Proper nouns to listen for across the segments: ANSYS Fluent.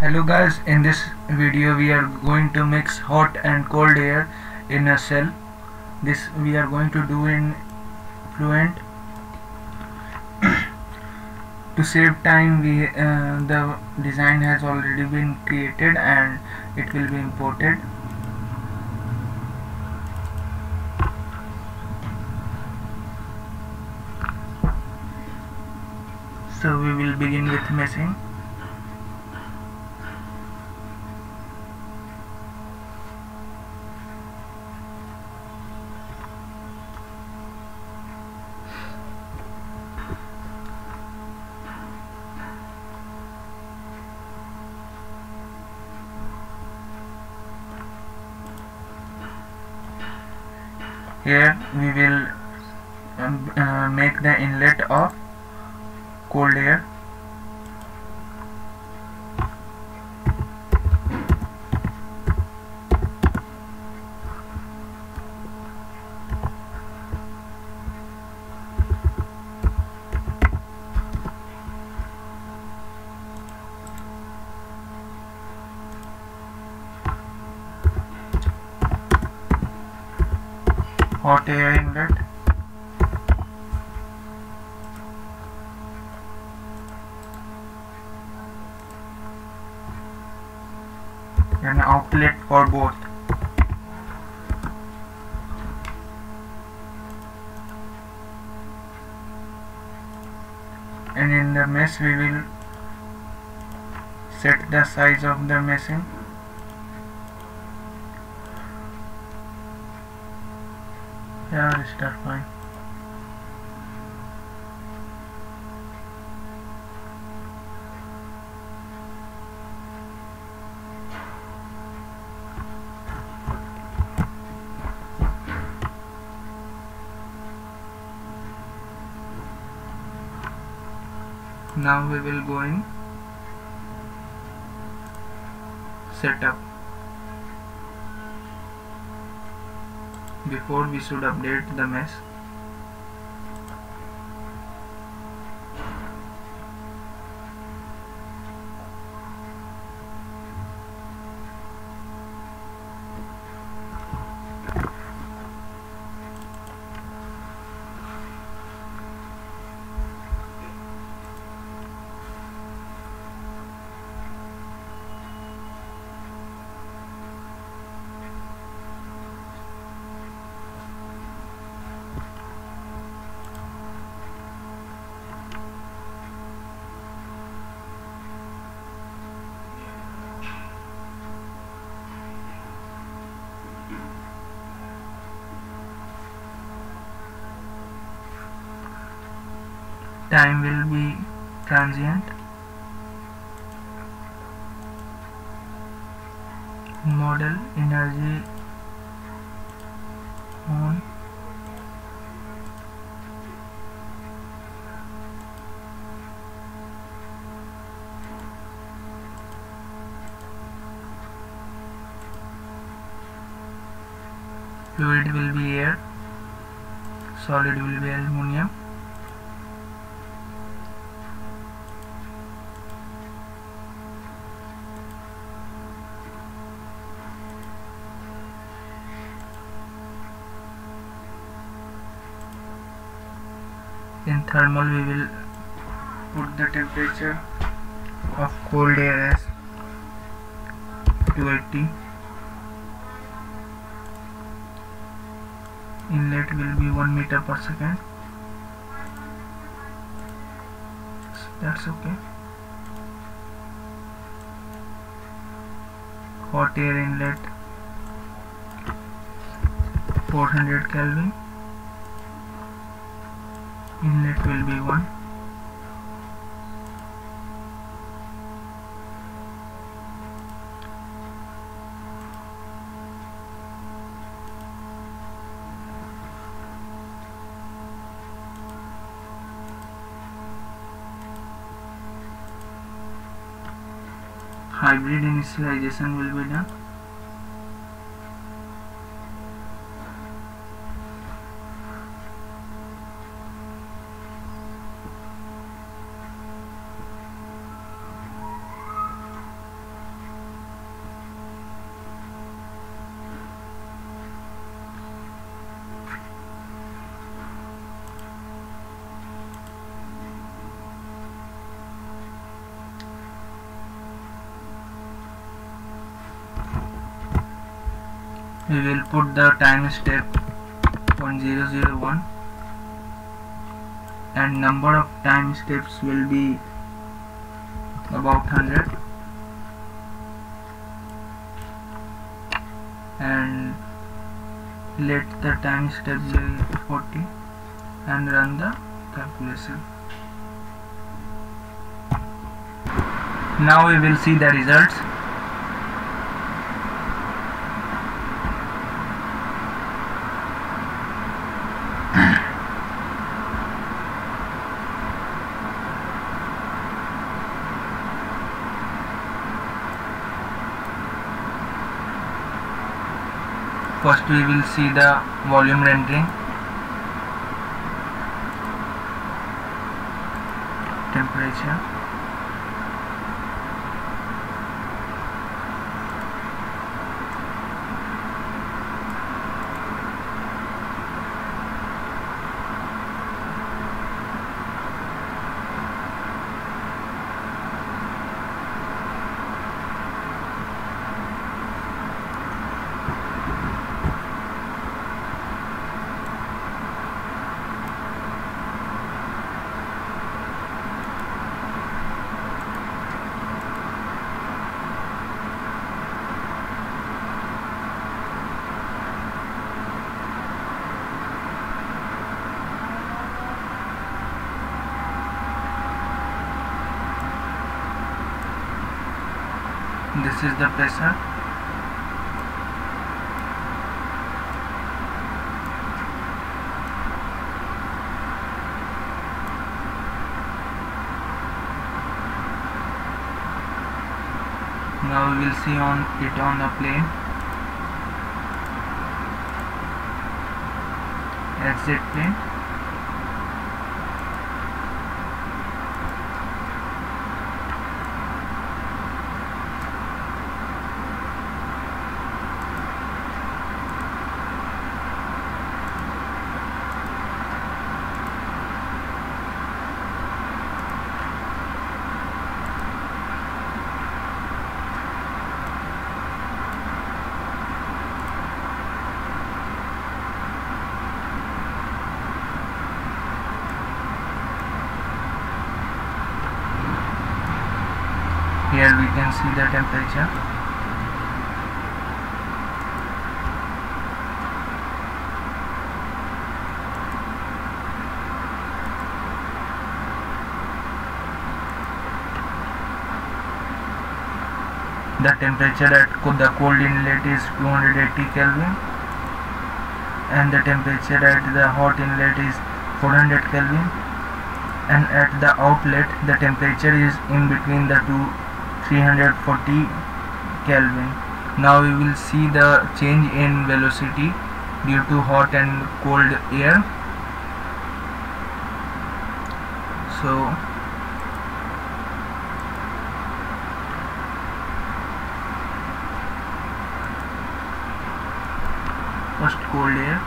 Hello guys, in this video we are going to mix hot and cold air in a cell. This we are going to do in Fluent. To save time, the design has already been created and it will be imported. So we will begin with meshing. Here we will make the inlet of cold air. Hot air inlet. An outlet for both. And in the mesh we will set the size of the meshing. Yeah, it's that fine. Now we will go in setup. Before we should update the mesh. Time will be transient. Model energy on. Fluid will be air. Solid will be aluminum. In thermal we will put the temperature of cold air as 280. Inlet will be 1 meter per second. That's okay. Hot air inlet 400 Kelvin. Inlet will be 1. Hybrid initialization will be done. we will put the time step 0.001 and number of time steps will be about 100 and let the time step be 40 and run the calculation. Now we will see the results. First we will see the volume rendering, temperature, this is the pressure, now we will see on it on a plane, exit plane. Here we can see the temperature. The temperature at the cold inlet is 280 Kelvin and the temperature at the hot inlet is 400 Kelvin, and at the outlet the temperature is in between the two, 340 Kelvin. Now we will see the change in velocity due to hot and cold air. So first cold air,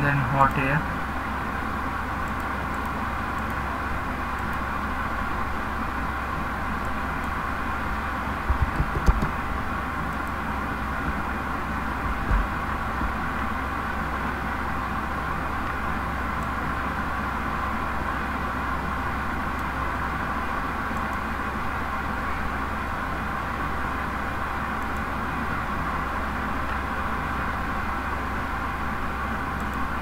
then hot air,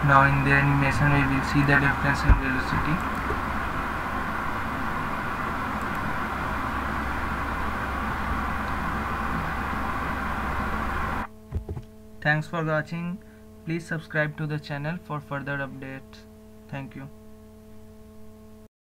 now in the animation we will see the difference in velocity. Thanks for watching. Please subscribe to the channel for further updates. Thank you.